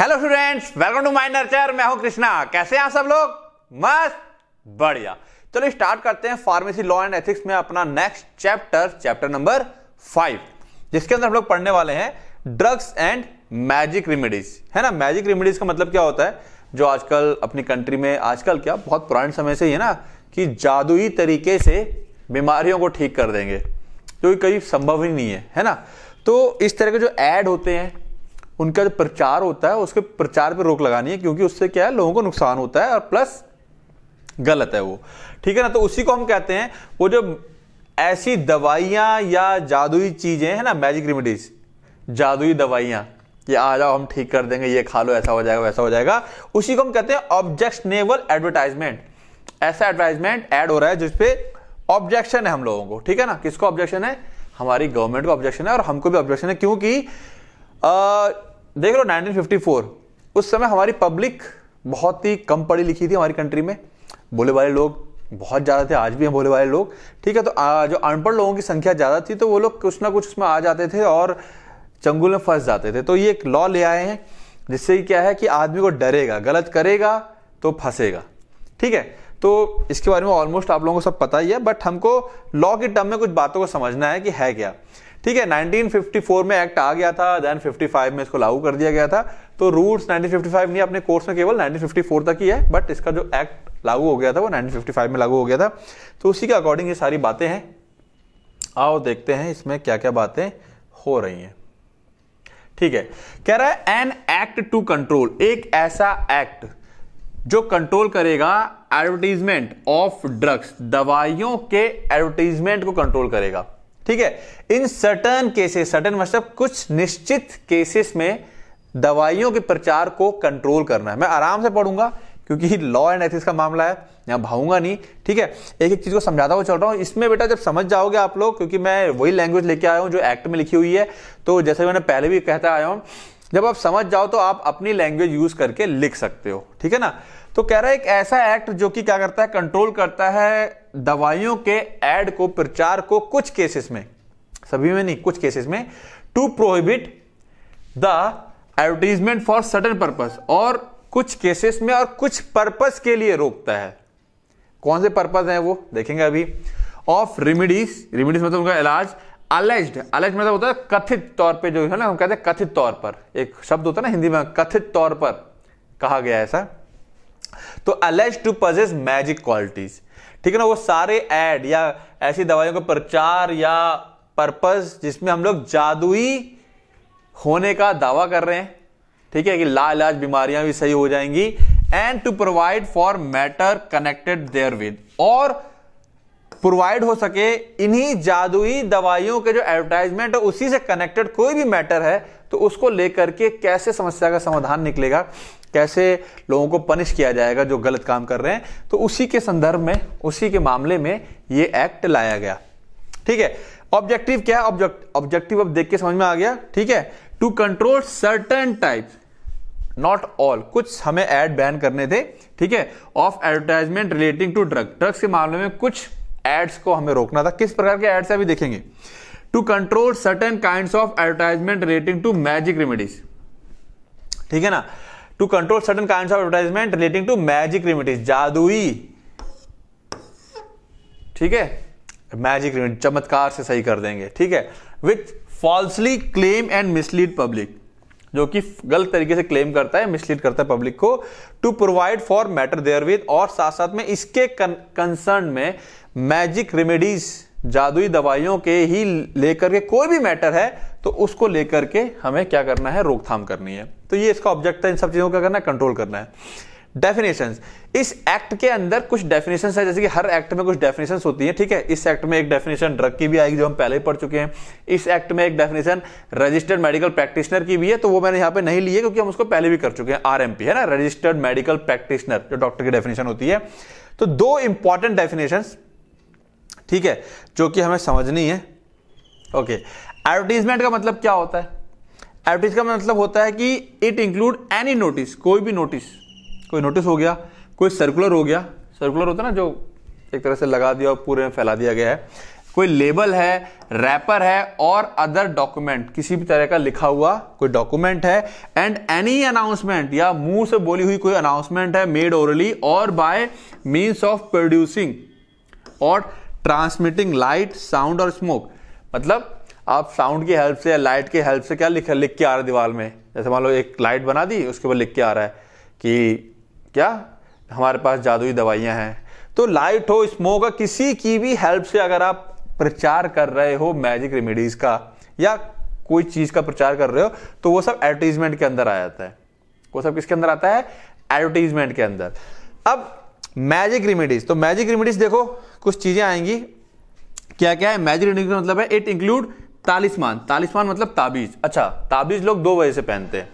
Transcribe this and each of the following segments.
Hello students, welcome to mind nurture. मैं हूं कृष्णा। कैसे हैं आप सब लोग? मस्त, बढ़िया। चलो स्टार्ट करते हैं फार्मेसी लॉ एंड एथिक्स में अपना नेक्स्ट चैप्टर, चैप्टर नंबर 5, जिसके अंदर हम लोग पढ़ने वाले हैं ड्रग्स एंड मैजिक रेमेडीज। है ना, मैजिक रेमेडीज का मतलब क्या होता है? जो आजकल अपनी कंट्री में, आजकल क्या बहुत पुराने समय से ही है ना, कि जादुई तरीके से बीमारियों को ठीक कर देंगे, जो कहीं संभव ही नहीं है, है ना। तो इस तरह के जो ऐड होते हैं उनका जो प्रचार होता है, उसके प्रचार पे रोक लगानी है, क्योंकि उससे क्या है, लोगों को नुकसान होता है और प्लस गलत है वो, ठीक है ना। तो उसी को हम कहते हैं, वो जो ऐसी दवाइयाँ या जादुई चीज़ें हैं ना, मैजिक रेमेडीज, जादुई दवाइयाँ, ये आ जाओ हम ठीक कर देंगे, ये खा लो ऐसा हो जाएगा वैसा हो जाएगा, उसी को हम कहते हैं ऑब्जेक्शनेबल एडवर्टाइजमेंट। ऐसा एडवर्टाइजमेंट ऐड हो रहा है जिसपे ऑब्जेक्शन है हम लोगों को, ठीक है ना। किसको ऑब्जेक्शन है? हमारी गवर्नमेंट को ऑब्जेक्शन है और हमको भी ऑब्जेक्शन है, क्योंकि देख लो 1954 उस समय हमारी पब्लिक बहुत ही कम पढ़ी लिखी थी, हमारी कंट्री में भोले भाले लोग बहुत ज़्यादा थे, आज भी हैं भोले भाले लोग, ठीक है। तो जो अनपढ़ लोगों की संख्या ज़्यादा थी, तो वो लोग कुछ ना कुछ उसमें आ जाते थे और चंगुल में फंस जाते थे। तो ये एक लॉ ले आए हैं जिससे क्या है कि आदमी को डरेगा, गलत करेगा तो फंसेगा, ठीक है। तो इसके बारे में ऑलमोस्ट आप लोगों को सब पता ही है, बट हमको लॉ के टर्म में कुछ बातों को समझना है कि है क्या, ठीक है। 1954 में एक्ट आ गया था, देन 55 में इसको लागू कर दिया गया था। तो रूल्स 1955 नहीं, अपने कोर्स में केवल 1954 तक ही है, बट इसका जो एक्ट लागू हो गया था वो 1955 में लागू हो गया था। तो उसी के अकॉर्डिंग ये सारी बातें हैं। आओ देखते हैं इसमें क्या क्या बातें हो रही हैं, ठीक है। कह रहा है एन एक्ट टू कंट्रोल, एक ऐसा एक्ट जो कंट्रोल करेगा एडवर्टीजमेंट ऑफ ड्रग्स, दवाइयों के एडवर्टीजमेंट को कंट्रोल करेगा, ठीक है। इन सर्टन केसेस, सर्टन मतलब कुछ निश्चित केसेस में दवाइयों के प्रचार को कंट्रोल करना है। मैं आराम से पढ़ूंगा क्योंकि लॉ एंड एथिक्स का मामला है, यहाँ भाऊंगा नहीं, ठीक है। एक एक चीज को समझाता हुआ चल रहा हूँ। इसमें बेटा जब समझ जाओगे आप लोग, क्योंकि मैं वही लैंग्वेज लेके आया हूँ जो एक्ट में लिखी हुई है, तो जैसे मैंने पहले भी कहता आया हूँ, जब आप समझ जाओ तो आप अपनी लैंग्वेज यूज करके लिख सकते हो, ठीक है ना। तो कह रहा है एक ऐसा एक्ट जो कि क्या करता है, कंट्रोल करता है दवाइयों के ऐड को, प्रचार को, कुछ केसेस में, सभी में नहीं, कुछ केसेस में, to prohibit the advertisement for certain purpose, और कुछ केसेस में और कुछ पर्पस के लिए रोकता है। कौन से पर्पस हैं वो देखेंगे अभी। ऑफ रेमिडीज, रेमिडीज मतलब उनका इलाज, अलेज्ड, अलेज्ड मतलब होता है कथित तौर पे, जो है ना हम कहते हैं कथित तौर पर, एक शब्द होता है ना हिंदी में, कथित तौर पर कहा गया ऐसा। तो alleged to possess magic qualities, ठीक है ना। वो सारे ऐड या ऐसी दवाइयों का प्रचार या पर्पस जिसमें हम लोग जादुई होने का दावा कर रहे हैं, ठीक है, कि लाइलाज बीमारियां भी सही हो जाएंगी। And to provide for matter connected therewith, और प्रोवाइड हो सके इन्हीं जादुई दवाइयों के जो एडवर्टाइजमेंट है उसी से कनेक्टेड कोई भी मैटर है, तो उसको लेकर के कैसे समस्या का समाधान निकलेगा, कैसे लोगों को पनिश किया जाएगा जो गलत काम कर रहे हैं, तो उसी के संदर्भ में, उसी के मामले में ये एक्ट लाया गया, ठीक है। ऑब्जेक्टिव क्या है? ऑब्जेक्टिव अब देख के समझ में आ गया, ठीक है। To control certain types, not all, कुछ हमें एड बैन करने थे, ठीक है, of advertisement relating to drug, drugs के मामले में कुछ एड्स को हमें रोकना था। किस प्रकार के एड्स है अभी देखेंगे। To control certain kinds of advertisement relating to magic remedies, ठीक है ना। To control certain kinds of advertisement relating to magic remedies, जादुई, ठीक है, मैजिक रेमेडीज, चमत्कार से सही कर देंगे, ठीक है। With falsely claim and mislead public, जो कि गलत तरीके से क्लेम करता है, मिसलीड करता है पब्लिक को। To provide for matter therewith, और साथ साथ में इसके कंसर्न में मैजिक रेमेडीज, जादुई दवाइयों के ही लेकर के कोई भी मैटर है, तो उसको लेकर के हमें क्या करना है, रोकथाम करनी है। तो ये इसका ऑब्जेक्ट है, इन सब चीज़ों को क्या करना है, कंट्रोल करना है। डेफिनेशंस, इस एक्ट के अंदर कुछ डेफिनेशंस है, जैसे कि हर एक्ट में कुछ डेफिनेशंस होती हैं, ठीक है। इस एक्ट में एक डेफिनेशन ड्रग की भी आएगी जो हम पहले ही पढ़ चुके हैं। इस एक्ट में एक डेफिनेशन रजिस्टर्ड मेडिकल प्रैक्टिशनर की भी है, तो वो मैंने यहाँ पे नहीं ली है क्योंकि हम उसको पहले भी कर चुके हैं। आरएमपी है ना, रजिस्टर्ड मेडिकल प्रैक्टिशनर, जो डॉक्टर की डेफिनेशन होती है। तो दो इंपॉर्टेंट डेफिनेशंस, ठीक है, जो कि हमें समझनी है। ओके, एडवर्टीजमेंट का मतलब क्या होता है? एडवर्टीज का मतलब होता है कि इट इंक्लूड एनी नोटिस, कोई भी नोटिस, कोई नोटिस हो गया, कोई सर्कुलर हो गया, सर्कुलर होता है ना जो एक तरह से लगा दिया और पूरे में फैला दिया गया है, कोई लेबल है, रैपर है और अदर डॉक्यूमेंट, किसी भी तरह का लिखा हुआ कोई डॉक्यूमेंट है, एंड एनी अनाउंसमेंट या मुंह से बोली हुई कोई अनाउंसमेंट है मेड ओरली और बाय मींस ऑफ प्रोड्यूसिंग और ट्रांसमिटिंग लाइट, साउंड और स्मोक। मतलब आप साउंड की हेल्प से या लाइट की हेल्प से क्या लिख के आ रहा है दीवार में, जैसे मान लो एक लाइट बना दी उसके बाद लिख के आ रहा है कि क्या हमारे पास जादुई दवाइयां हैं। तो लाइट हो, स्मोक हो, किसी की भी हेल्प से अगर आप प्रचार कर रहे हो मैजिक रेमेडीज का या कोई चीज का प्रचार कर रहे हो तो वो सब एडवर्टीजमेंट के अंदर आ जाता है। वो सब किसके अंदर आता है? एडवर्टीजमेंट के अंदर। अब मैजिक रेमेडीज, तो मैजिक रेमेडीज देखो कुछ चीजें आएंगी, क्या क्या है मैजिक रेमेडीज का मतलब है इट इंक्लूड तालिस्मान। तालिस्मान मतलब ताबीज। अच्छा, ताबीज लोग दो वजह से पहनते हैं।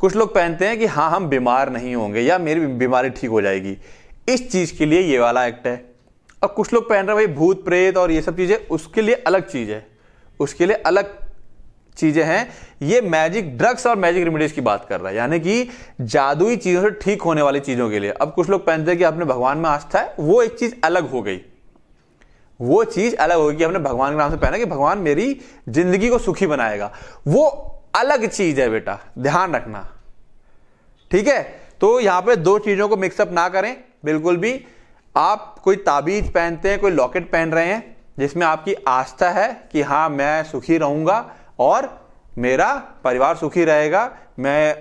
कुछ लोग पहनते हैं कि हाँ हम बीमार नहीं होंगे या मेरी बीमारी ठीक हो जाएगी, इस चीज के लिए ये वाला एक्ट है। और कुछ लोग पहन रहे भाई भूत प्रेत और ये सब चीजें, उसके लिए अलग चीज है, उसके लिए अलग चीजें हैं। ये मैजिक ड्रग्स और मैजिक रेमेडीज की बात कर रहा है, यानी कि जादुई चीजों से ठीक होने वाली चीजों के लिए। अब कुछ लोग पहनते हैं कि आपने भगवान में आस्था है, वो एक चीज अलग हो गई, वो चीज अलग हो गई कि हमने भगवान के नाम से पहना कि भगवान मेरी जिंदगी को सुखी बनाएगा, वो अलग चीज है बेटा, ध्यान रखना, ठीक है। तो यहां पे दो चीजों को मिक्सअप ना करें बिल्कुल भी। आप कोई ताबीज पहनते हैं, कोई लॉकेट पहन रहे हैं जिसमें आपकी आस्था है कि हाँ मैं सुखी रहूंगा और मेरा परिवार सुखी रहेगा, मैं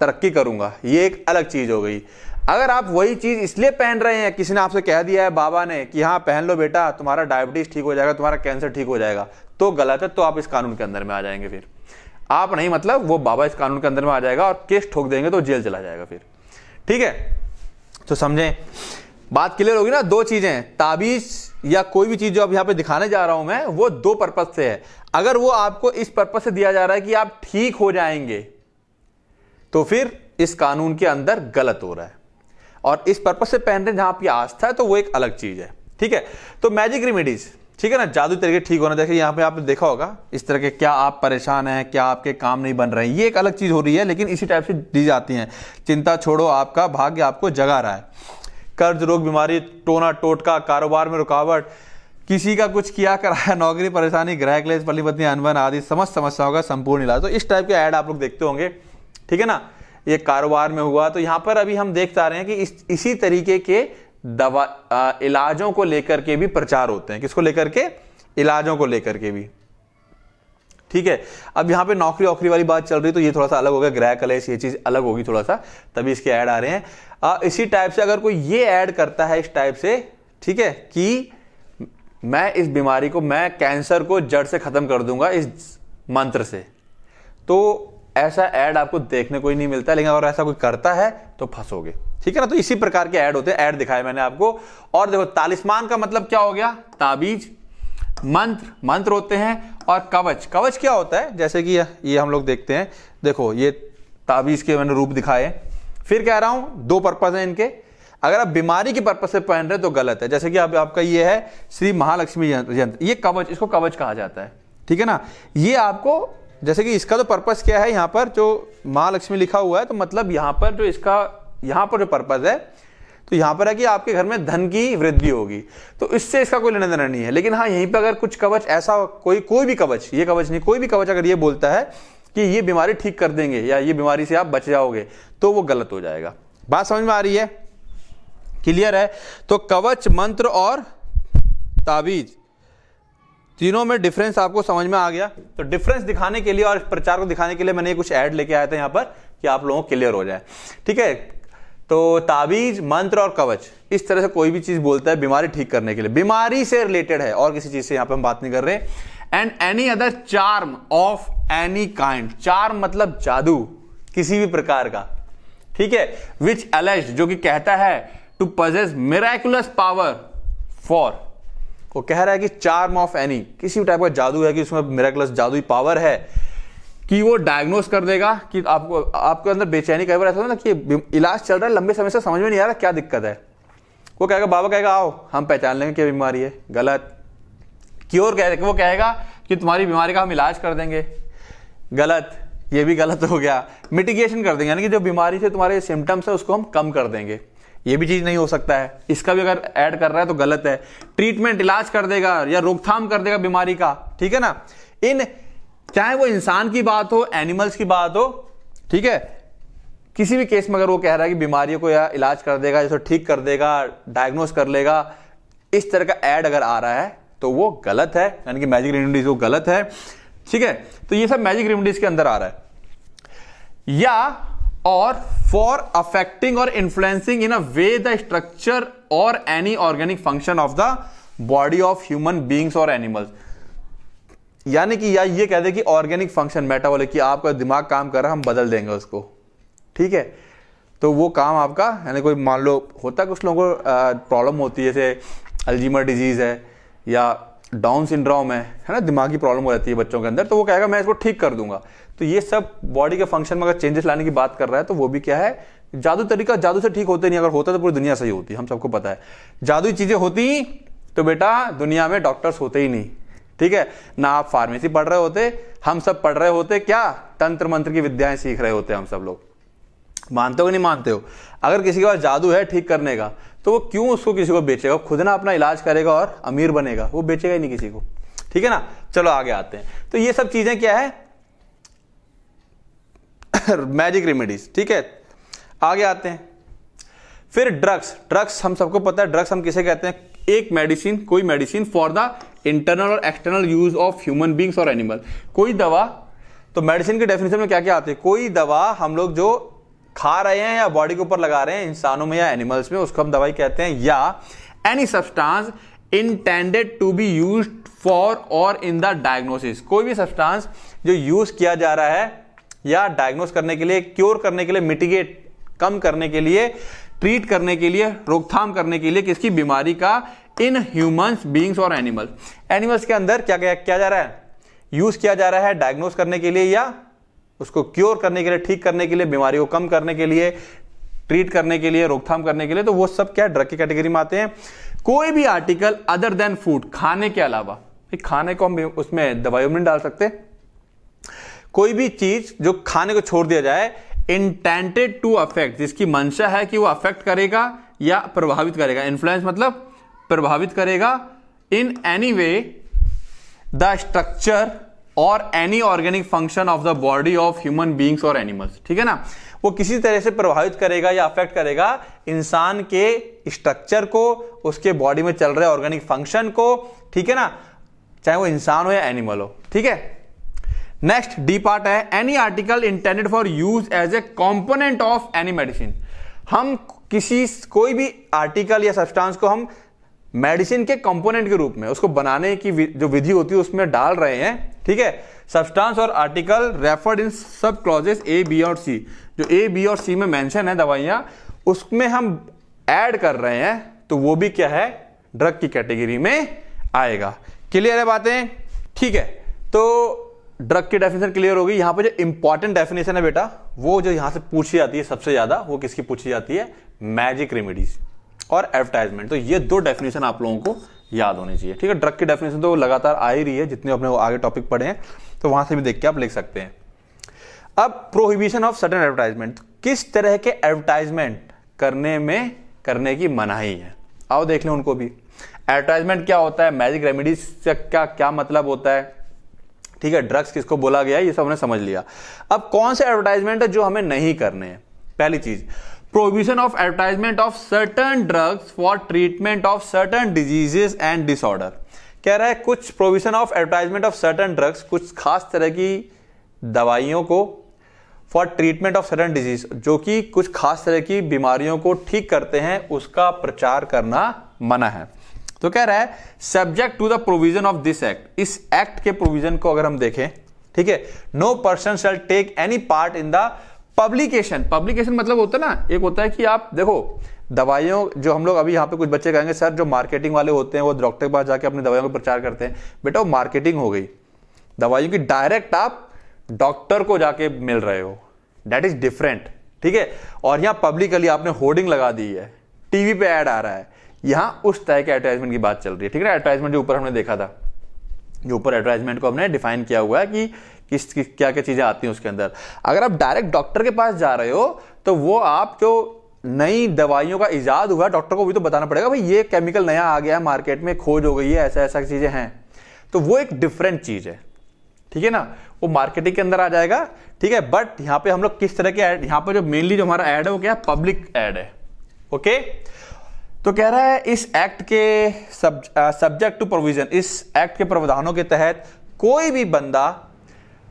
तरक्की करूंगा, ये एक अलग चीज हो गई। अगर आप वही चीज इसलिए पहन रहे हैं, किसी ने आपसे कह दिया है बाबा ने कि हाँ पहन लो बेटा तुम्हारा डायबिटीज ठीक हो जाएगा, तुम्हारा कैंसर ठीक हो जाएगा, तो गलत है, तो आप इस कानून के अंदर में आ जाएंगे फिर। आप नहीं, मतलब वो बाबा इस कानून के अंदर में आ जाएगा और केस ठोक देंगे तो जेल चला जाएगा फिर, ठीक है। तो समझें, बात क्लियर होगी ना। दो चीजें, ताबीज या कोई भी चीज जो अब यहां पे दिखाने जा रहा हूं मैं, वो दो पर्पज से है। अगर वो आपको इस पर्पज से दिया जा रहा है कि आप ठीक हो जाएंगे तो फिर इस कानून के अंदर गलत हो रहा है, और इस पर्पज से पहन रहे हैं जहां आपकी आस्था है तो वो एक अलग चीज है, ठीक है। तो मैजिक रेमेडीज, ठीक है ना, जादू तरीके ठीक होना। देखिए यहाँ पे आपने देखा होगा इस तरह के, क्या आप परेशान हैं, क्या आपके काम नहीं बन रहे हैं, ये एक अलग चीज हो रही है, लेकिन इसी टाइप से दी जाती हैं। चिंता छोड़ो, आपका भाग्य आपको जगा रहा है। कर्ज, रोग, बीमारी, टोना टोटका, कारोबार में रुकावट, किसी का कुछ किया कराया, नौकरी, परेशानी, ग्रह क्लेश, पति पत्नी अनबन आदि समस्त समस्याओं का संपूर्ण इलाज। तो इस टाइप के ऐड आप लोग देखते होंगे, ठीक है ना। ये कारोबार में हुआ, तो यहाँ पर अभी हम देख पा रहे हैं कि इसी तरीके के दवा इलाजों को लेकर के भी प्रचार होते हैं। किसको लेकर के? इलाजों को लेकर के भी, ठीक है। अब यहाँ पे नौकरी औकरी वाली बात चल रही है तो ये थोड़ा सा अलग होगा, ग्रह कलेश ये चीज अलग होगी थोड़ा सा, तभी इसके ऐड आ रहे हैं। इसी टाइप से अगर कोई ये ऐड करता है इस टाइप से, ठीक है, कि मैं इस बीमारी को, मैं कैंसर को जड़ से खत्म कर दूंगा इस मंत्र से, तो ऐसा ऐड आपको देखने को ही नहीं मिलता। लेकिन अगर ऐसा कोई करता है तो फंसोगे, ठीक है ना। तो इसी प्रकार के ऐड होते हैं, ऐड दिखाए मैंने आपको। और देखो तालिस्मान का मतलब क्या हो गया? ताबीज, मंत्र, मंत्र होते हैं, और कवच। कवच क्या होता है? जैसे कि ये हम लोग देखते हैं, देखो ये ताबीज के मैंने रूप दिखाए। फिर कह रहा हूं दो पर्पज हैं इनके। अगर आप बीमारी के पर्पज से पहन रहे तो गलत है, जैसे कि आपका ये है श्री महालक्ष्मी यंत्र, ये कवच, इसको कवच कहा जाता है, ठीक है ना। ये आपको, जैसे कि इसका तो पर्पज क्या है, यहां पर जो महालक्ष्मी लिखा हुआ है तो मतलब यहां पर जो इसका, यहां पर जो पर्पज है तो यहां पर है कि आपके घर में धन की वृद्धि होगी, तो इससे इसका कोई लेना देना नहीं है। लेकिन हाँ यहीं पर अगर कुछ कवच ऐसा कोई भी कवच, ये कवच नहीं, कोई भी कवच अगर ये बोलता है कि ये बीमारी ठीक कर देंगे या ये बीमारी से आप बच जाओगे तो वो गलत हो जाएगा। बात समझ में आ रही है? क्लियर है? तो कवच, मंत्र और ताबीज, तीनों में डिफरेंस आपको समझ में आ गया। तो डिफरेंस दिखाने के लिए और प्रचार को दिखाने के लिए मैंने कुछ ऐड लेके आया था यहाँ पर कि आप लोगों को क्लियर हो जाए, ठीक है। तो ताबीज, मंत्र और कवच, इस तरह से कोई भी चीज बोलता है बीमारी ठीक करने के लिए, बीमारी से रिलेटेड है और किसी चीज से यहां पे हम बात नहीं कर रहे। And any other charm of any kind, charm मतलब जादू किसी भी प्रकार का, ठीक है। विच एलेज, जो कि कहता है to possess miraculous power for, वो कह रहा है कि चार्म ऑफ एनी, किसी भी टाइप का जादू है कि उसमें मिरेकुलस जादुई पावर है कि वो डायग्नोस कर देगा कि आपको, आपके अंदर बेचैनी, कई बार ऐसा होता है ना कि इलाज चल रहा है लंबे समय से, समझ में नहीं आ रहा क्या दिक्कत है, वो कहेगा बाबा कहेगा आओ हम पहचान लेंगे क्या बीमारी है, गलत। क्योर कहेगा, वो कहेगा कि तुम्हारी बीमारी का हम इलाज कर देंगे, गलत, ये भी गलत हो गया। मिटिगेशन कर देंगे, यानी कि जो बीमारी से तुम्हारे सिम्टम्स है उसको हम कम कर देंगे, ये भी चीज नहीं हो सकता है, इसका भी अगर ऐड कर रहा है तो गलत है। ट्रीटमेंट इलाज कर देगा या रोकथाम कर देगा बीमारी का, ठीक है ना। इन चाहे वो इंसान की बात हो, एनिमल्स की बात हो, ठीक है, किसी भी केस में अगर वो कह रहा है कि बीमारियों को या इलाज कर देगा, जैसे ठीक कर देगा, डायग्नोज कर लेगा, इस तरह का ऐड अगर आ रहा है तो वो गलत है, यानी कि मैजिक रेमेडीज वो गलत है, ठीक है। तो ये सब मैजिक रेमेडीज के अंदर आ रहा है। या और फॉर अफेक्टिंग और influencing in a way the structure और any organic function of the body of human beings और एनिमल्स, यानी कि या ये कह दे कि ऑर्गेनिक फंक्शन मेटाबॉलिक, कि आपका दिमाग काम कर रहा है, हम बदल देंगे उसको, ठीक है। तो वो काम आपका, यानी कोई मान लो होता है कुछ लोगों को प्रॉब्लम होती है, जैसे अल्जाइमर डिजीज है या डाउन सिंड्रोम है ना, दिमागी प्रॉब्लम हो जाती है बच्चों के अंदर, तो वो कहेगा मैं इसको ठीक कर दूंगा। तो ये सब बॉडी के फंक्शन में अगर चेंजेस लाने की बात कर रहा है तो वो भी क्या है, जादू तरीका, जादू से ठीक होते नहीं, अगर होता तो पूरी दुनिया सही होती, हम सबको पता है। जादुई चीजें होती तो बेटा दुनिया में डॉक्टर्स होते ही नहीं, ठीक है ना। आप फार्मेसी पढ़ रहे होते, हम सब पढ़ रहे होते क्या, तंत्र मंत्र की विद्याएं सीख रहे होते हम सब लोग, मानते हो नहीं मानते हो। अगर किसी के पास जादू है ठीक करने का तो वो क्यों उसको किसी को बेचेगा, खुद ना अपना इलाज करेगा और अमीर बनेगा, वो बेचेगा ही नहीं किसी को, ठीक है ना। चलो आगे आते हैं। तो ये सब चीजें क्या है मैजिक रेमेडीज, ठीक है। आगे आते हैं फिर ड्रग्स। ड्रग्स हम सबको पता है, ड्रग्स हम किसे कहते हैं, एक मेडिसिन, कोई मेडिसिन फॉर द इंटरनल और external use of human beings और एनिमल, कोई दवा। तो मेडिसिन के डेफिनेशन में क्या क्या आते हैं, कोई दवा हम लोग जो खा रहे हैं या बॉडी के ऊपर लगा रहे हैं, इंसानों में या एनिमल्स में, उसको हम दवाई कहते हैं। या any substance intended to be used for और इन द डायग्नोसिस, कोई भी सब्सटेंस जो यूज किया जा रहा है या डायग्नोस करने के लिए, क्योर करने के लिए, मिटिगेट, कम करने के लिए, ट्रीट करने के लिए, रोकथाम करने के लिए किसकी बीमारी का, इन ह्यूमंस बीइंग्स और एनिमल्स। एनिमल्स के अंदर क्या क्या जा रहा है, यूज किया जा रहा है डायग्नोस करने के लिए या उसको क्योर करने के लिए, ठीक करने के लिए, बीमारी को कम करने के लिए, ट्रीट करने के लिए, रोकथाम करने के लिए, तो वो सब क्या ड्रग की कैटेगरी में आते हैं। कोई भी आर्टिकल अदर देन फूड, खाने के अलावा, खाने को हम उसमें दवाइयों में नहीं डाल सकते, कोई भी चीज जो खाने को छोड़ दिया जाए, इंटेंटेड टू अफेक्ट, जिसकी मंशा है कि वो अफेक्ट करेगा या प्रभावित करेगा, इन्फ्लुएंस मतलब प्रभावित करेगा, in any way the structure और any organic function of the body of human beings और एनिमल्स, ठीक है ना। वो किसी तरह से प्रभावित करेगा या अफेक्ट करेगा इंसान के स्ट्रक्चर को, उसके बॉडी में चल रहे ऑर्गेनिक फंक्शन को, ठीक है ना, चाहे वो इंसान हो या एनिमल हो, ठीक है। नेक्स्ट डी पार्ट है any article intended for use as a component of any medicine, हम किसी कोई भी आर्टिकल या सब्सटेंस को हम मेडिसिन के कंपोनेंट के रूप में उसको बनाने की जो विधि होती है उसमें डाल रहे हैं, ठीक है। सब्सटेंस और आर्टिकल रेफर्ड इन सब क्लॉजेस ए बी और सी, जो ए बी और सी में मेंशन है दवाइयां, उसमें हम ऐड कर रहे हैं तो वो भी क्या है, ड्रग की कैटेगरी में आएगा। क्लियर है बातें, ठीक है। तो ड्रग की डेफिनेशन क्लियर होगी। यहाँ पर जो इंपॉर्टेंट डेफिनेशन है बेटा, वो जो यहाँ से पूछी जाती है सबसे ज्यादा, वो किसकी पूछी जाती है, मैजिक रेमेडीज और एडवर्टाइजमेंट। तो ये दो डेफिनेशन आप लोगों को याद होनी चाहिए, ठीक है। ड्रग की डेफिनेशन तो लगातार आ ही रही है, जितने अपने आगे टॉपिक पढ़े हैं तो वहां से भी देख के आप लिख सकते हैं। अब प्रोहिबिशन ऑफ सर्टेन एडवर्टाइजमेंट, किस तरह के एडवर्टाइजमेंट करने की मनाही है, आओ देख लें उनको भी। एडवर्टाइजमेंट क्या होता है, मैजिक रेमेडीज का क्या क्या मतलब होता है, ठीक है, ड्रग्स किसको बोला गया है, ये सब हमने समझ लिया। अब कौन से एडवर्टाइजमेंट है जो हमें नहीं करने हैं। पहली चीज Prohibition of advertisement of certain drugs for treatment of certain diseases and disorder, कह रहा है कुछ prohibition of advertisement of certain drugs, कुछ खास तरह की दवाइयों को for treatment of certain disease, जो कि कुछ खास तरह की बीमारियों को ठीक करते हैं, उसका प्रचार करना मना है। तो कह रहा है subject to the provision of this act, इस act के provision को अगर हम देखें, ठीक है, no person shall take any part in the publication. Publication मतलब होता है ना, एक होता है कि आप देखो दवाइयों, जो हम लोग अभी यहाँ पे कुछ बच्चे कहेंगे सर जो मार्केटिंग वाले होते हैं वो डॉक्टर के पास जाके अपनी दवाइयों का प्रचार करते हैं, बेटा वो मार्केटिंग हो गई, दवाइयों की डायरेक्ट आप डॉक्टर को जाके मिल रहे हो, दैट इज डिफरेंट, ठीक है। और यहाँ पब्लिकली आपने होर्डिंग लगा दी है, टीवी पे ऐड आ रहा है, यहाँ उस तरह के एडवर्टाइजमेंट की बात चल रही है, ठीक है ना। एडवर्टाइजमेंट जो ऊपर हमने देखा था, जो ऊपर एडवर्टाइजमेंट को हमने डिफाइन किया हुआ है कि किस क्या क्या चीजें आती हैं उसके अंदर। अगर आप डायरेक्ट डॉक्टर के पास जा रहे हो तो वो आप जो नई दवाइयों का इजाद हुआ, डॉक्टर को भी तो बताना पड़ेगा भाई ये केमिकल नया आ गया है मार्केट में, खोज हो गई है, ऐसा ऐसा चीज़ें हैं, तो वो एक डिफरेंट चीज़ है, ठीक है ना, वो मार्केटिंग के अंदर आ जाएगा, ठीक है। बट यहाँ पे हम लोग किस तरह के ऐड, यहाँ पे जो मेनली जो हमारा ऐड है वो क्या है, पब्लिक ऐड है, ओके। तो कह रहा है इस एक्ट के सब्जेक्ट टू प्रोविजन, इस एक्ट के प्रावधानों के तहत कोई भी बंदा,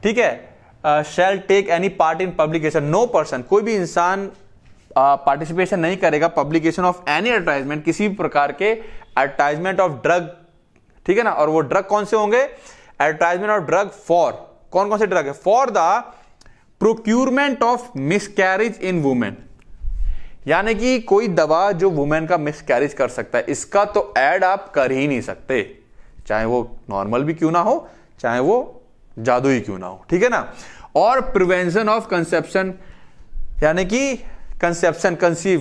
ठीक है, shall take any part in publication, no person, कोई भी इंसान पार्टिसिपेशन नहीं करेगा पब्लिकेशन ऑफ एनी एडवर्टाइजमेंट, किसी भी प्रकार के एडवर्टाइजमेंट ऑफ ड्रग, ठीक है ना। और वो ड्रग कौन से होंगे, एडवर्टाइजमेंट ऑफ ड्रग फॉर, कौन कौन से ड्रग है, for the procurement of miscarriage in women, यानी कि कोई दवा जो वुमेन का मिसकैरेज कर सकता है, इसका तो ऐड आप कर ही नहीं सकते, चाहे वो नॉर्मल भी क्यों ना हो, चाहे वो जादू ही क्यों ना हो, ठीक है ना। और प्रिवेंशन ऑफ कंसेप्शन, यानी कि कंसेप्शन, कंसीव,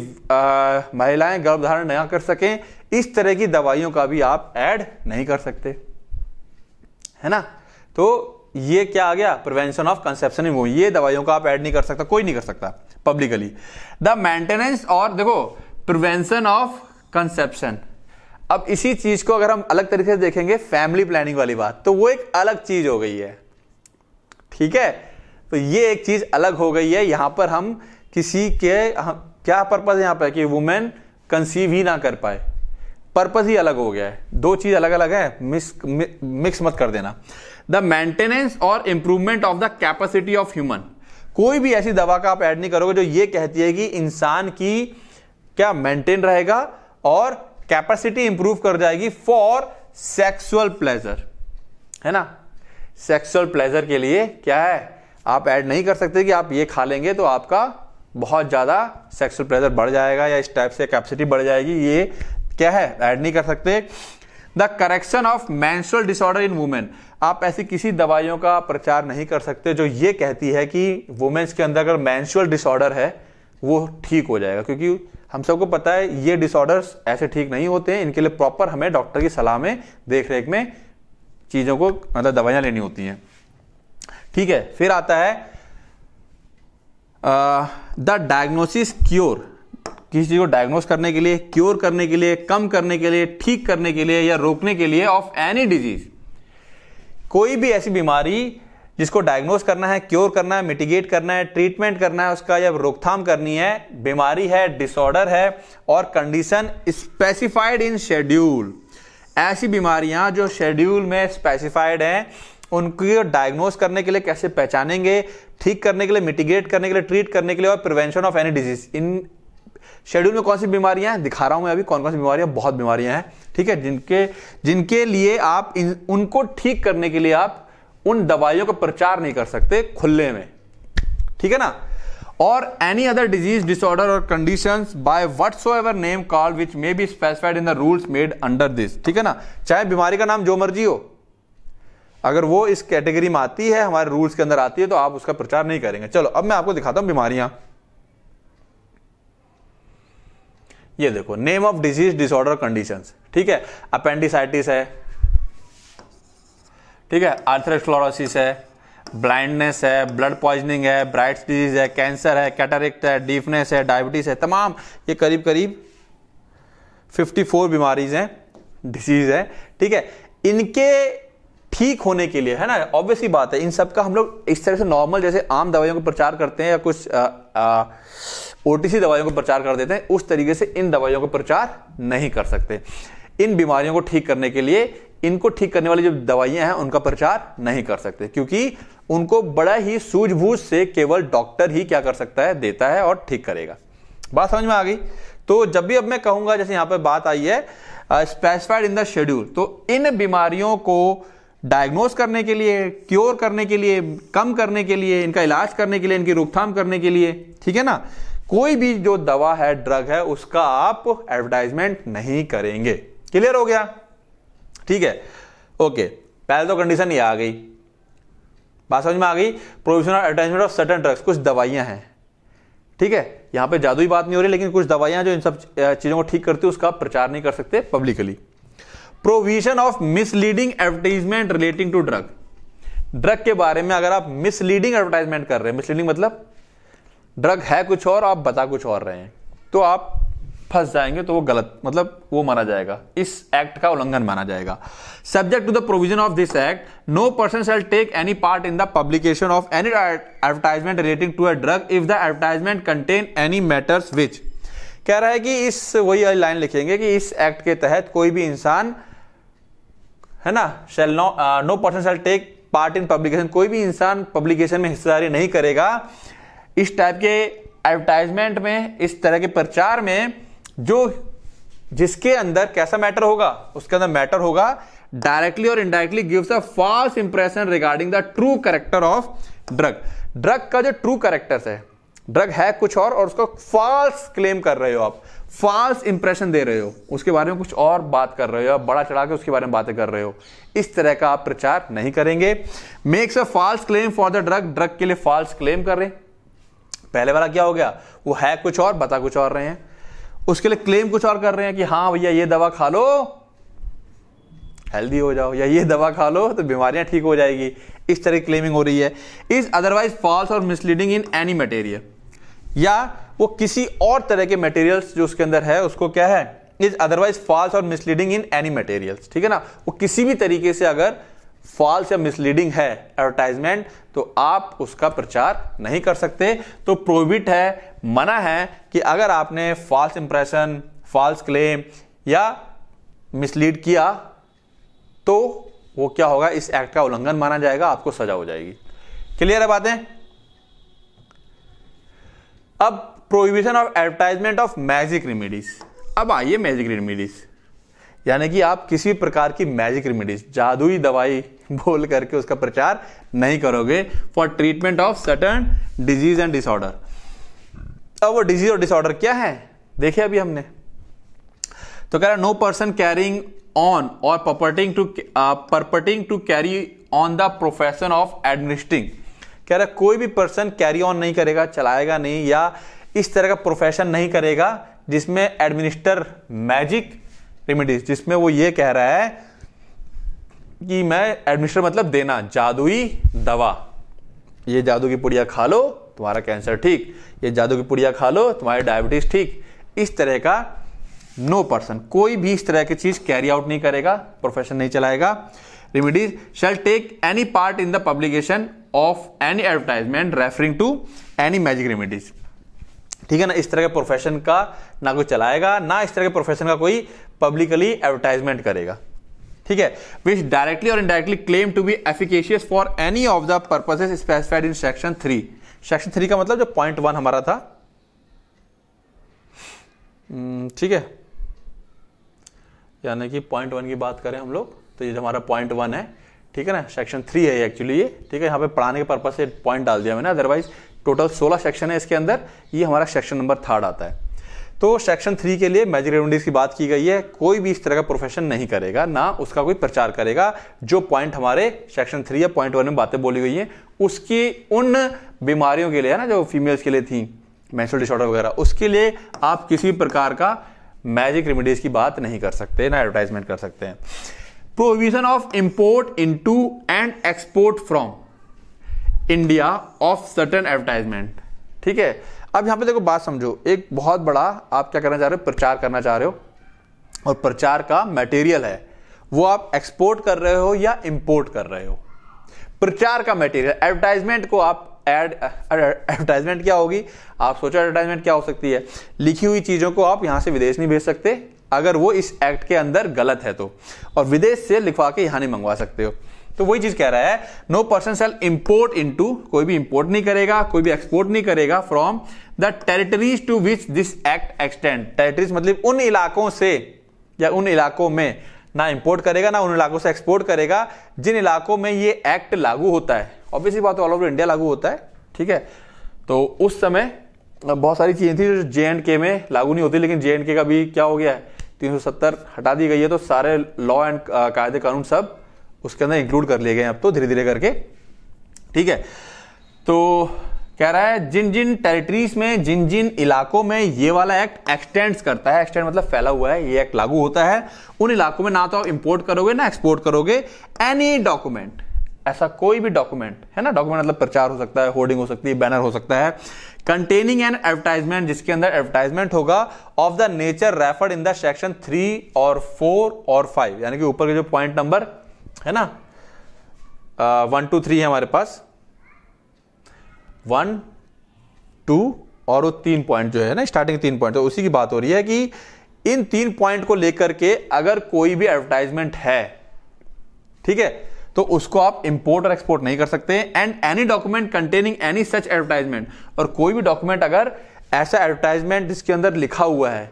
महिलाएं गर्भधारण ना कर सकें, इस तरह की दवाइयों का भी आप ऐड नहीं कर सकते, है ना। तो ये क्या आ गया, प्रिवेंशन ऑफ कंसेप्शन, ये दवाइयों का आप ऐड नहीं कर सकता, कोई नहीं कर सकता पब्लिकली। द मेंटेनेंस, और देखो प्रिवेंशन ऑफ कंसेप्शन, अब इसी चीज को अगर हम अलग तरीके से देखेंगे, फैमिली प्लानिंग वाली बात, तो वो एक अलग चीज हो गई है, ठीक है। तो ये एक चीज अलग हो गई है, यहां पर हम किसी के, क्या पर्पस है यहाँ पर, कि वुमेन कंसीव ही ना कर पाए, पर्पस ही अलग हो गया है, दो चीज अलग अलग है, मिक्स मत कर देना। द मेंटेनेंस और improvement of the capacity of human, कोई भी ऐसी दवा का आप ऐड नहीं करोगे जो ये कहती है कि इंसान की क्या मेंटेन रहेगा और कैपेसिटी इंप्रूव कर जाएगी फॉर सेक्सुअल प्लेजर, है ना, सेक्सुअल प्लेजर के लिए क्या है, आप ऐड नहीं कर सकते कि आप ये खा लेंगे तो आपका बहुत ज़्यादा सेक्सुअल प्लेजर बढ़ जाएगा या इस टाइप से कैपेसिटी बढ़ जाएगी, ये क्या है, ऐड नहीं कर सकते। The correction of menstrual disorder in women, आप ऐसी किसी दवाइयों का प्रचार नहीं कर सकते जो ये कहती है कि वुमेन्स के अंदर अगर मेंस्ट्रुअल डिसऑर्डर है वो ठीक हो जाएगा, क्योंकि हम सबको पता है ये डिसऑर्डर्स ऐसे ठीक नहीं होते हैं, इनके लिए प्रॉपर हमें डॉक्टर की सलाह में, देख रेख में चीज़ों को, मतलब दवाइयाँ लेनी होती हैं, ठीक है। फिर आता है द डायग्नोसिस क्योर, किसी चीज को डायग्नोस करने के लिए, क्योर करने के लिए, कम करने के लिए, ठीक करने के लिए या रोकने के लिए, ऑफ एनी डिजीज, कोई भी ऐसी बीमारी जिसको डायग्नोस करना है, क्योर करना है, मिटिगेट करना है, ट्रीटमेंट करना है उसका, या रोकथाम करनी है, बीमारी है, डिसऑर्डर है और कंडीशन स्पेसिफाइड इन शेड्यूल, ऐसी बीमारियां जो शेड्यूल में स्पेसिफाइड हैं उनको डायग्नोस करने के लिए कैसे पहचानेंगे, ठीक करने के लिए, मिटिगेट करने के लिए, ट्रीट करने के लिए, और प्रिवेंशन ऑफ एनी डिजीज, इन शेड्यूल में कौन सी बीमारियां हैं दिखा रहा हूं मैं अभी, कौन कौन सी बीमारियां, बहुत बीमारियां हैं, ठीक है, जिनके लिए आप उनको ठीक करने के लिए आप उन दवाइयों का प्रचार नहीं कर सकते खुले में, ठीक है ना। और एनी अदर डिजीज, डिसऑर्डर और conditions by whatsoever name called which may be specified in the rules made under this, ठीक है ना, चाहे बीमारी का नाम जो मर्जी हो, अगर वो इस कैटेगरी में आती है, हमारे रूल्स के अंदर आती है, तो आप उसका प्रचार नहीं करेंगे। चलो अब मैं आपको दिखाता हूं बीमारियां, ये देखो, name of disease, disorder, conditions, ठीक है, अपेंडिसाइटिस है, ठीक है, आर्थरोस्क्लेरोसिस है, ब्लाइंडनेस है, ब्लड पॉइजनिंग है, ब्राइट्स डिजीज है, कैंसर है, कैटरेक्ट है, डीफनेस है, डायबिटीज है, तमाम ये करीब करीब 54 बीमारीज हैं, डिजीज है, ठीक है। इनके ठीक होने के लिए, है ना, ऑब्वियसली बात है, इन सब का हम लोग इस तरह से नॉर्मल जैसे आम दवाइयों को प्रचार करते हैं या कुछ ओटीसी दवाइयों को प्रचार कर देते हैं, उस तरीके से इन दवाइयों को प्रचार नहीं कर सकते। इन बीमारियों को ठीक करने के लिए, इनको ठीक करने वाली जो दवाइयां हैं उनका प्रचार नहीं कर सकते, क्योंकि उनको बड़ा ही सूझबूझ से केवल डॉक्टर ही क्या कर सकता है, देता है और ठीक करेगा। बात समझ में आ गई। तो जब भी अब मैं कहूंगा, जैसे यहाँ पर बात आई है स्पेसिफाइड इन द शेड्यूल, तो इन बीमारियों को डायग्नोस करने के लिए, क्योर करने के लिए, कम करने के लिए, इनका इलाज करने के लिए, इनकी रोकथाम करने के लिए, ठीक है ना, कोई भी जो दवा है, ड्रग है, उसका आप एडवर्टाइजमेंट नहीं करेंगे। क्लियर हो गया, ठीक है, ओके। पहले तो कंडीशन ये आ गई, बात समझ में आ गई। Provision of advertisement of certain drugs, कुछ दवाइयां हैं, ठीक है, यहां पे जादुई बात नहीं हो रही, लेकिन कुछ दवाइयां जो इन सब चीजों को ठीक करती है उसका प्रचार नहीं कर सकते publicly. Provision of misleading advertisement relating to drug, drug के बारे में अगर आप मिसलीडिंग एडवर्टाइजमेंट कर रहे हैं, मिसलीडिंग मतलब ड्रग है कुछ और आप बता कुछ और रहे हैं, तो आप फंस जाएंगे, तो वो गलत मतलब वो माना जाएगा, इस एक्ट का उल्लंघन माना जाएगा। Subject to the provision of this act, no person shall take any part in the publication of any advertisement relating to a drug if the advertisement contain any matters which. कह रहा है कि इस वही लाइन लिखेंगे कि इस act के तहत कोई भी इंसान है ना, shall no person shall take part in publication, कोई भी इंसान पब्लिकेशन में हिस्सेदारी नहीं करेगा इस टाइप के एडवर्टाइजमेंट में, इस तरह के प्रचार में जो जिसके अंदर कैसा मैटर होगा, उसके अंदर मैटर होगा डायरेक्टली और indirectly gives a false impression regarding the true character of drug. Drug का जो ट्रू कैरेक्टर है, ड्रग है कुछ और उसको फॉल्स क्लेम कर रहे हो आप, फॉल्स इंप्रेशन दे रहे हो, उसके बारे में कुछ और बात कर रहे हो आप, बड़ा चढ़ा के उसके बारे में बातें कर रहे हो, इस तरह का आप प्रचार नहीं करेंगे। Makes a false claim for the drug, drug के लिए फॉल्स क्लेम कर रहे हैं। पहले वाला क्या हो गया, वो है कुछ और बता कुछ और रहे हैं, उसके लिए क्लेम कुछ और कर रहे हैं कि हाँ भैया ये दवा खा लो हेल्दी हो जाओ, या ये दवा खा लो तो बीमारियां ठीक हो जाएगी, इस तरह की क्लेमिंग हो रही है। इज अदरवाइज फॉल्स और मिसलीडिंग इन एनी मटेरियल, या वो किसी और तरह के मटेरियल्स जो उसके अंदर है उसको क्या है, इज अदरवाइज फॉल्स और मिसलीडिंग इन एनी मटेरियल्स, ठीक है ना। वो किसी भी तरीके से अगर फॉल्स या मिसलीडिंग है एडवर्टाइजमेंट तो आप उसका प्रचार नहीं कर सकते। तो प्रोहिबिट है, मना है कि अगर आपने फॉल्स इंप्रेशन, फॉल्स क्लेम या मिसलीड किया तो वो क्या होगा, इस एक्ट का उल्लंघन माना जाएगा, आपको सजा हो जाएगी। क्लियर है बातें। अब prohibition of advertisement of magic remedies. अब आइए मैजिक रेमेडीज, यानी कि आप किसी प्रकार की मैजिक रेमेडीज, जादुई दवाई बोल करके उसका प्रचार नहीं करोगे। For treatment of certain disease and disorder. अब वो डिजीज और डिसऑर्डर क्या है देखिए अभी हमने, तो कह रहा no person carrying on or purporting to carry on the profession of administering. कह रहा कोई भी पर्सन कैरी ऑन नहीं करेगा, चलाएगा नहीं, या इस तरह का प्रोफेशन नहीं करेगा जिसमें एडमिनिस्टर मैजिक रेमेडीज, जिसमें वो ये कह रहा है कि मैं एडमिनिस्टर मतलब देना, जादुई दवा, ये जादू की पुड़िया खा लो तुम्हारा कैंसर ठीक, ये जादू की पुड़िया खा लो तुम्हारी डायबिटीज ठीक, इस तरह का। नो पर्सन, कोई भी इस तरह की चीज कैरी आउट नहीं करेगा, प्रोफेशन नहीं चलाएगा। Remedies shall take any part in the publication of any advertisement referring to any magic remedies, ठीक है ना। इस तरह के प्रोफेशन का ना कोई चलाएगा, ना इस तरह के प्रोफेशन का कोई पब्लिकली एडवर्टाइजमेंट करेगा, ठीक है। विच डायरेक्टली और indirectly claim to be efficacious for any of the purposes specified in section 3। Section 3 का मतलब जो पॉइंट 1 हमारा था, ठीक है, यानी कि पॉइंट 1 की बात करें हम लोग तो ये जो हमारा पॉइंट 1 है, ठीक है ना, सेक्शन 3 है एक्चुअली ये, ठीक है। यहाँ पे पढ़ाने के पर्पज से पॉइंट डाल दिया मैंने, अदरवाइज टोटल 16 सेक्शन है इसके अंदर, ये हमारा सेक्शन नंबर 3 आता है। तो सेक्शन 3 के लिए मैजिक रेमेडीज की बात की गई है, कोई भी इस तरह का प्रोफेशन नहीं करेगा, ना उसका कोई प्रचार करेगा। जो पॉइंट हमारे सेक्शन 3 या पॉइंट 1 में बातें बोली गई हैं उसकी, उन बीमारियों के लिए है ना जो फीमेल्स के लिए थी, मेंस्ट्रुअल डिसऑर्डर वगैरह, उसके लिए आप किसी प्रकार का मैजिक रेमेडीज की बात नहीं कर सकते, ना एडवर्टाइजमेंट कर सकते हैं। Prohibition of import into and export from India of certain advertisement, ठीक है। अब यहां पे देखो बात समझो, एक बहुत बड़ा आप क्या करना चाह रहे हो, प्रचार करना चाह रहे हो, और प्रचार का मटेरियल है वो आप एक्सपोर्ट कर रहे हो या इंपोर्ट कर रहे हो। प्रचार का मटेरियल एडवर्टाइजमेंट को आप एडवर्टाइजमेंट क्या होगी, आप सोचो एडवर्टाइजमेंट क्या हो सकती है, लिखी हुई चीजों को आप यहां से विदेश नहीं भेज सकते अगर वो इस एक्ट के अंदर गलत है तो, और विदेश से लिखवा के यहां नहीं मंगवा सकते हो। तो वही चीज कह रहा है, no person shall import into, कोई भी इंपोर्ट नहीं करेगा, कोई भी एक्सपोर्ट नहीं करेगा, from the territories to which this act extend. Territories मतलब उन इलाकों से या उन इलाकों में, ना इंपोर्ट करेगा ना उन इलाकों से एक्सपोर्ट करेगा जिन इलाकों में ये एक्ट लागू होता है। ऑब्वियसली बात ऑल ओवर इंडिया लागू होता है, ठीक है। तो उस समय बहुत सारी चीजें थी जो JNK में लागू नहीं होती, लेकिन JNK का भी क्या हो गया है 370 हटा दी गई है, तो सारे लॉ एंड कायदे कानून सब उसके अंदर इंक्लूड कर लिए गए हैं अब तो धीरे धीरे करके, ठीक है। तो कह रहा है जिन जिन टेरिटरीज में, जिन जिन इलाकों में ये वाला एक्ट एक्सटेंड्स करता है, एक्सटेंड मतलब फैला हुआ है, ये एक्ट लागू होता है, उन इलाकों में ना तो आप इंपोर्ट करोगे ना एक्सपोर्ट करोगे। एनी डॉक्यूमेंट, ऐसा कोई भी डॉक्यूमेंट है ना, डॉक्यूमेंट मतलब प्रचार हो सकता है, होर्डिंग हो सकती है, बैनर हो सकता है, कंटेनिंग एन एडवर्टाइजमेंट जिसके अंदर एडवर्टाइजमेंट होगा of the nature referred in the section 3 और 4 और 5, यानी कि ऊपर के जो पॉइंट नंबर है ना 1 2 3 है हमारे पास, 1 2 और वो 3 पॉइंट जो है ना स्टार्टिंग 3 पॉइंट, तो उसी की बात हो रही है कि इन 3 पॉइंट को लेकर के अगर कोई भी एडवर्टाइजमेंट है, ठीक है, तो उसको आप इंपोर्ट और एक्सपोर्ट नहीं कर सकते। And any document containing any such advertisement, और कोई भी डॉक्यूमेंट अगर ऐसा एडवर्टाइजमेंट जिसके अंदर लिखा हुआ है,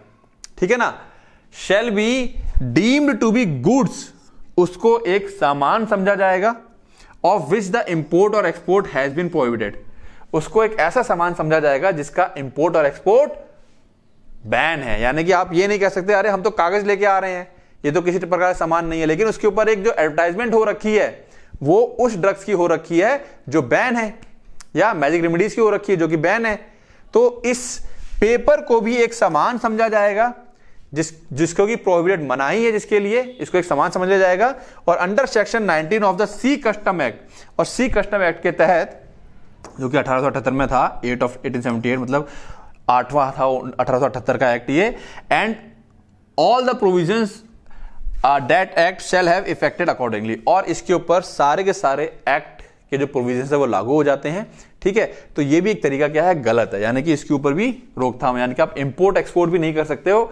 ठीक है ना, shall be deemed to be goods, उसको एक सामान समझा जाएगा ऑफ विच द इंपोर्ट और एक्सपोर्ट हैज बीन प्रोहिबिटेड, उसको एक ऐसा सामान समझा जाएगा जिसका इंपोर्ट और एक्सपोर्ट बैन है। यानी कि आप ये नहीं कह सकते अरे हम तो कागज लेके आ रहे हैं, ये तो किसी प्रकार का सामान नहीं है, लेकिन उसके ऊपर एक जो एडवर्टाइजमेंट हो रखी है वो उस ड्रग्स की हो रखी है जो बैन है, या मैजिक रेमेडीज की हो रखी है जो कि बैन है, तो इस पेपर को भी एक सामान समझा जाएगा जिसको कि प्रोहिबिटेड मनाही है, जिसके लिए इसको एक सामान समझा जाएगा। और under section 19 of the C custom act, और सी कस्टम एक्ट के तहत जो कि 1878 में था, 8 ऑफ 1878, मतलब 8वां था 1878 का एक्ट ये। And all the provisions that act shall have effected accordingly, और इसके ऊपर सारे के सारे एक्ट के जो प्रोविजंस है वो लागू हो जाते हैं, ठीक है। तो ये भी एक तरीका क्या है, गलत है, यानी कि इसके ऊपर भी रोकथाम, यानी कि आप इंपोर्ट एक्सपोर्ट भी नहीं कर सकते हो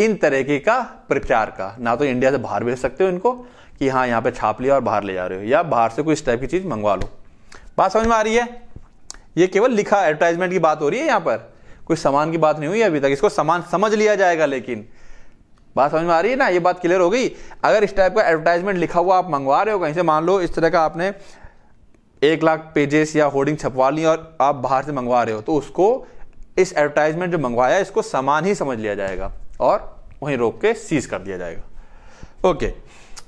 इन तरीके का प्रचार का, ना तो इंडिया से बाहर भेज सकते हो इनको कि हाँ यहाँ पे छाप लिया और बाहर ले जा रहे हो, या बाहर से कोई इस टाइप की चीज मंगवा लो। बात समझ में आ रही है? ये केवल लिखा एडवर्टाइजमेंट की बात हो रही है, यहाँ पर कोई सामान की बात नहीं हुई अभी तक, इसको सामान समझ लिया जाएगा। लेकिन बात समझ में आ रही है ना, ये बात क्लियर हो गई। अगर इस टाइप का एडवर्टाइजमेंट लिखा हुआ आप मंगवा रहे हो कहीं से, मान लो इस तरह का आपने 1 लाख पेजेस या होर्डिंग छपवा ली और आप बाहर से मंगवा रहे हो, तो उसको इस एडवर्टाइजमेंट जो मंगवाया इसको सामान ही समझ लिया जाएगा और वहीं रोक के सीज कर दिया जाएगा। ओके,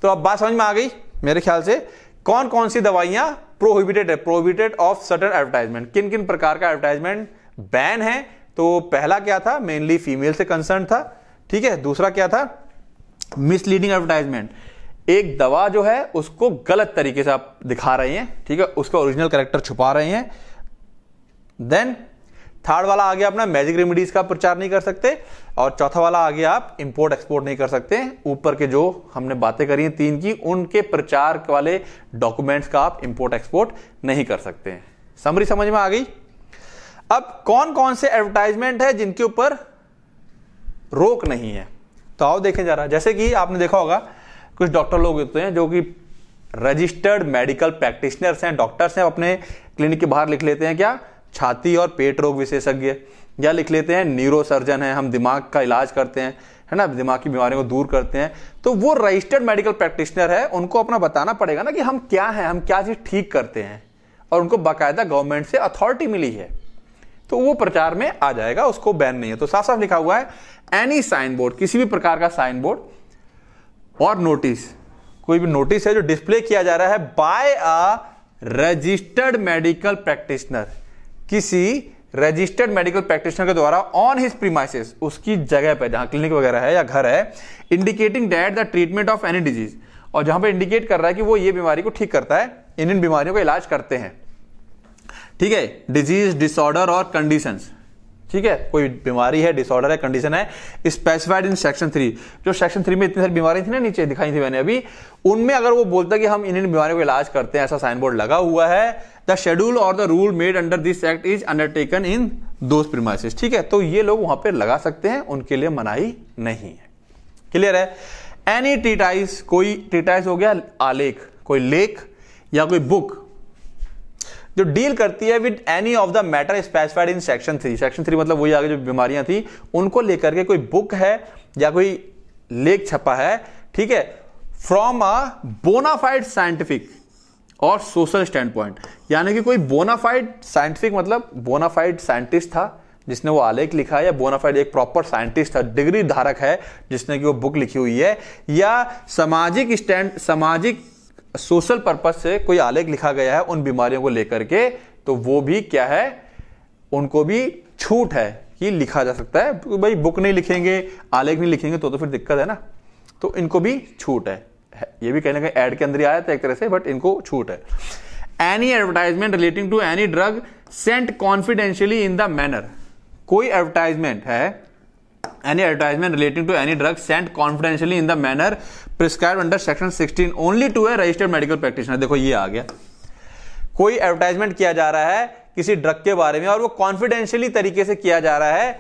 तो अब बात समझ में आ गई मेरे ख्याल से, कौन कौन सी दवाइयां प्रोहिबिटेड है, प्रोहिबिटेड ऑफ सर्टेन एडवर्टाइजमेंट, किन किन प्रकार का एडवर्टाइजमेंट बैन है। तो पहला क्या था, मेनली फीमेल से कंसर्न था, ठीक है। दूसरा क्या था, मिसलीडिंग एडवर्टाइजमेंट, एक दवा जो है उसको गलत तरीके से आप दिखा रहे हैं, ठीक है, उसका ओरिजिनल कैरेक्टर छुपा रहे हैं। देन थर्ड वाला आ गया अपना, मैजिक रेमेडीज का प्रचार नहीं कर सकते। और चौथा वाला आ गया, आप इंपोर्ट एक्सपोर्ट नहीं कर सकते। ऊपर के जो हमने बातें करी हैं 3 की, उनके प्रचार वाले डॉक्यूमेंट्स का आप इंपोर्ट एक्सपोर्ट नहीं कर सकते हैं। समरी समझ में आ गई। अब कौन कौन से एडवर्टाइजमेंट है जिनके ऊपर रोक नहीं है, तो आओ देखें जरा। जैसे कि आपने देखा होगा कुछ डॉक्टर लोग होते हैं जो कि रजिस्टर्ड मेडिकल प्रैक्टिशनर्स हैं, डॉक्टर्स हैं, अपने क्लिनिक के बाहर लिख लेते हैं क्या, छाती और पेट रोग विशेषज्ञ, या लिख लेते हैं न्यूरो सर्जन है, हम दिमाग का इलाज करते हैं, है ना, दिमाग की बीमारियों को दूर करते हैं। तो वो रजिस्टर्ड मेडिकल प्रैक्टिशनर है, उनको अपना बताना पड़ेगा ना कि हम क्या हैं, हम क्या चीज़ ठीक करते हैं, और उनको बाकायदा गवर्नमेंट से अथॉरिटी मिली है, तो वो प्रचार में आ जाएगा, उसको बैन नहीं है। तो साफ साफ लिखा हुआ है, एनी साइन बोर्ड, किसी भी प्रकार का साइन बोर्ड और नोटिस, कोई भी नोटिस है जो डिस्प्ले किया जा रहा है by a registered medical practitioner, किसी रजिस्टर्ड मेडिकल प्रैक्टिशनर के द्वारा ऑन हिज प्रीमाइसेस, उसकी जगह पर जहां क्लिनिक वगैरह है या घर है, indicating that the treatment of any disease, और जहां पर इंडिकेट कर रहा है कि वो ये बीमारी को ठीक करता है, इन इन बीमारियों का इलाज करते हैं, ठीक है, डिजीज, डिसऑर्डर और कंडीशंस, ठीक है, कोई बीमारी है, डिसऑर्डर है, कंडीशन है, स्पेसिफाइड इन सेक्शन 3, जो सेक्शन 3 में इतनी सारी बीमारी थी ना, नीचे दिखाई थी मैंने अभी, उनमें अगर वो बोलता कि हम इन बीमारियों का इलाज करते हैं, ऐसा साइन बोर्ड लगा हुआ है, द शेड्यूल और the rule made under this act is undertaken in those premises, ठीक है, तो ये लोग वहां पर लगा सकते हैं, उनके लिए मनाही नहीं है। क्लियर है? एनी ट्रीटाइज, कोई ट्रीटाइज हो गया आलेख, कोई लेख या कोई बुक जो डील करती है with any of the matter specified in section 3, section 3 मतलब वही आगे जो बीमारियां थी उनको लेकर के कोई बुक है या कोई लेख छपा है, ठीक है, फ्रॉम अ बोनाफाइड साइंटिफिक और सोशल स्टैंड पॉइंट, यानी कि कोई बोनाफाइड साइंटिफिक मतलब बोनाफाइड साइंटिस्ट था जिसने वो आलेख लिखा है, या बोनाफाइड एक प्रॉपर साइंटिस्ट था, डिग्री धारक है जिसने कि वो बुक लिखी हुई है, या सामाजिक स्टैंड, सामाजिक सोशल पर्पज से कोई आलेख लिखा गया है उन बीमारियों को लेकर के, तो वो भी क्या है, उनको भी छूट है कि लिखा जा सकता है, तो भाई बुक नहीं लिखेंगे, आलेख नहीं लिखेंगे तो फिर दिक्कत है ना, तो इनको भी छूट है। ये भी कहने का एड के अंदर ही आया था एक तरह से, बट इनको छूट है। Any advertisement relating to any drug sent confidentially in the manner, कोई एडवर्टाइजमेंट है, any advertisement relating to any drug sent confidentially in the manner prescribe under section 16 only to a registered medical practitioner. देखो ये आ गया, कोई advertisement किया जा रहा है किसी ड्रग के बारे में और वो कॉन्फिडेंशियली तरीके से किया जा रहा है,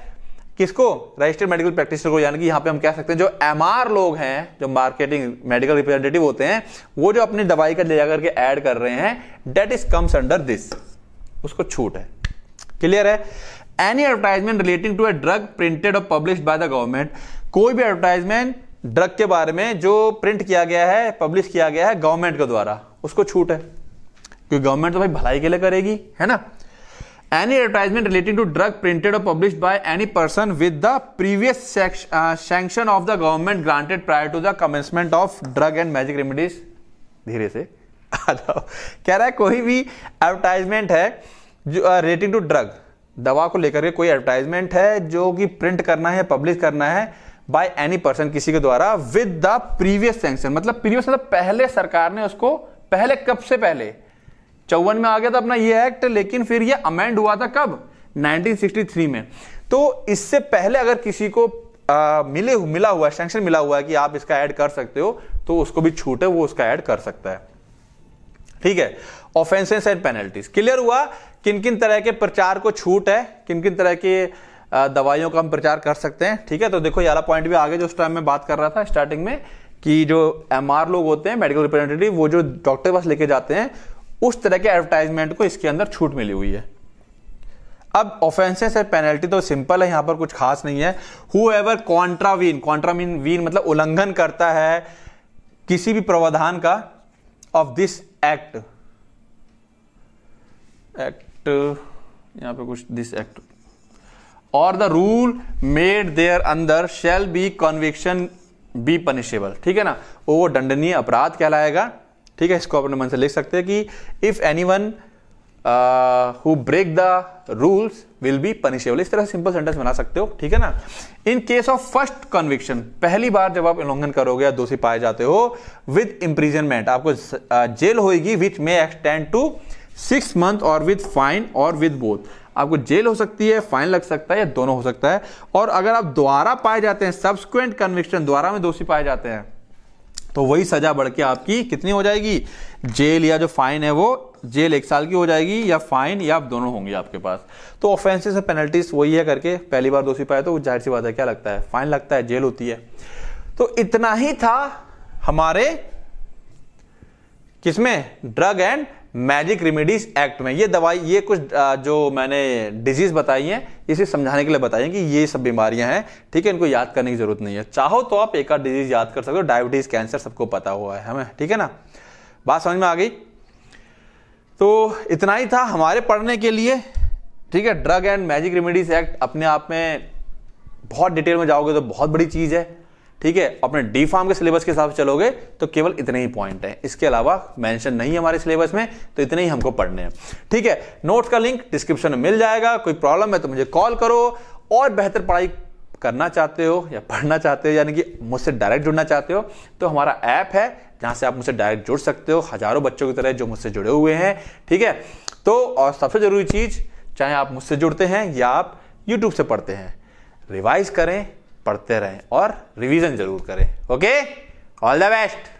किसको, रजिस्टर्ड मेडिकल प्रैक्टिशनर को। यानी कि यहाँ पे हम कह सकते हैं जो एमआर लोग हैं, जो मार्केटिंग मेडिकल रिप्रेजेंटेटिव होते हैं, वो जो अपनी दवाई का ले जाकर के ऐड कर रहे हैं, that is comes under this, उसको छूट है। क्लियर है। Any advertisement relating to a drug printed और पब्लिश्ड बाय द गवर्नमेंट, कोई भी एडवर्टाइजमेंट ड्रग के बारे में जो प्रिंट किया गया है, पब्लिश किया गया है गवर्नमेंट के द्वारा, उसको छूट है, क्योंकि गवर्नमेंट तो भाई भलाई के लिए करेगी, है ना। Any advertisement relating to drug printed और published by any person with the previous sanction of the government granted prior to the commencement of drug and magic remedies. धीरे से आ जाओ। कह रहा है कोई भी एडवर्टाइजमेंट है जो रिलेटिंग टू ड्रग, दवा को लेकर के कोई एडवर्टाइजमेंट है जो कि प्रिंट करना है, पब्लिश करना है बाय एनी पर्सन, किसी के द्वारा, विद द प्रीवियस सैंक्शन, मतलब प्रीवियस मतलब पहले सरकार ने उसको, पहले कब से, पहले 54 में आ गया था अपना ये एक्ट, लेकिन फिर ये अमेंड हुआ था कब, 1963 में। तो इससे पहले अगर किसी को मिला हुआ सैंक्शन मिला हुआ है कि आप इसका ऐड कर सकते हो, तो उसको भी छूट है, वो उसका ऐड कर सकता है। ठीक है। Offences and penalties. क्लियर हुआ किन किन तरह के प्रचार को छूट है, किन किन तरह के दवाइयों का हम प्रचार कर सकते हैं। ठीक है। तो देखो यारा पॉइंट भी आगे जो उस टाइम में बात कर रहा था स्टार्टिंग में, कि जो एमआर लोग होते हैं मेडिकल रिप्रेजेंटेटिव, वो जो डॉक्टर के पास लेके जाते हैं, उस तरह के एडवर्टाइजमेंट को इसके अंदर छूट मिली हुई है। अब ऑफेंसेस एंड पेनल्टी तो सिंपल है, यहाँ पर कुछ खास नहीं है। हुएवर कॉन्ट्रावीन, कॉन्ट्रावीन मतलब उल्लंघन करता है किसी भी प्रावधान का, ऑफ दिस एक्ट, यहां पे कुछ दिस एक्ट और द रूल मेड देयर अंदर shall be conviction be punishable. ठीक है ना, वो दंडनीय अपराध कहलाएगा। ठीक है, इसको अपने मन से लिख सकते हैं कि if anyone who break the rules will be punishable, इस तरह से सिंपल सेंटेंस बना सकते हो। ठीक है ना। In case of first conviction, पहली बार जब आप उल्लंघन करोगे या दोषी पाए जाते हो, विद इंप्रिजनमेंट, आपको जेल होगी, which may extend to 6 months or with fine और विद बोथ, आपको जेल हो सकती है, फाइन लग सकता है, या दोनों हो सकता है। और अगर आप दोबारा पाए जाते हैं, सब्सिक्वेंट कन्विक्शन, दोबारा में दोषी पाए जाते हैं, तो वही सजा बढ़ के आपकी कितनी हो जाएगी, जेल या जो फाइन है वो जेल 1 साल की हो जाएगी, या फाइन या आप दोनों होंगे आपके पास। तो ऑफेंसेस और पेनल्टीज वही है करके, पहली बार दोषी पाए तो जाहिर सी बात है क्या लगता है, फाइन लगता है, जेल होती है। तो इतना ही था हमारे किसमें, drug and magic remedies act में। ये दवाई, ये कुछ जो मैंने डिजीज बताई हैं, इसे समझाने के लिए बताई हैं कि ये सब बीमारियां हैं। ठीक है, इनको याद करने की जरूरत नहीं है, चाहो तो आप एक आध डिजीज याद कर सकते हो, डायबिटीज, कैंसर सबको पता हुआ है हमें। ठीक है ना, बात समझ में आ गई। तो इतना ही था हमारे पढ़ने के लिए। ठीक है, drug and magic remedies act अपने आप में बहुत डिटेल में जाओगे तो बहुत बड़ी चीज़ है। ठीक है, अपने डी फार्म के सिलेबस के हिसाब से चलोगे तो केवल इतने ही पॉइंट हैं, इसके अलावा मेंशन नहीं है हमारे सिलेबस में, तो इतने ही हमको पढ़ने हैं। ठीक है, नोट्स का लिंक डिस्क्रिप्शन में मिल जाएगा, कोई प्रॉब्लम है तो मुझे कॉल करो। और बेहतर पढ़ाई करना चाहते हो या पढ़ना चाहते हो, यानी कि मुझसे डायरेक्ट जुड़ना चाहते हो, तो हमारा ऐप है जहाँ से आप मुझसे डायरेक्ट जुड़ सकते हो, हजारों बच्चों की तरह जो मुझसे जुड़े हुए हैं। ठीक है, तो और सबसे जरूरी चीज़, चाहे आप मुझसे जुड़ते हैं या आप यूट्यूब से पढ़ते हैं, रिवाइज करें, पढ़ते रहें और रिवीजन जरूर करें। Okay, all the best.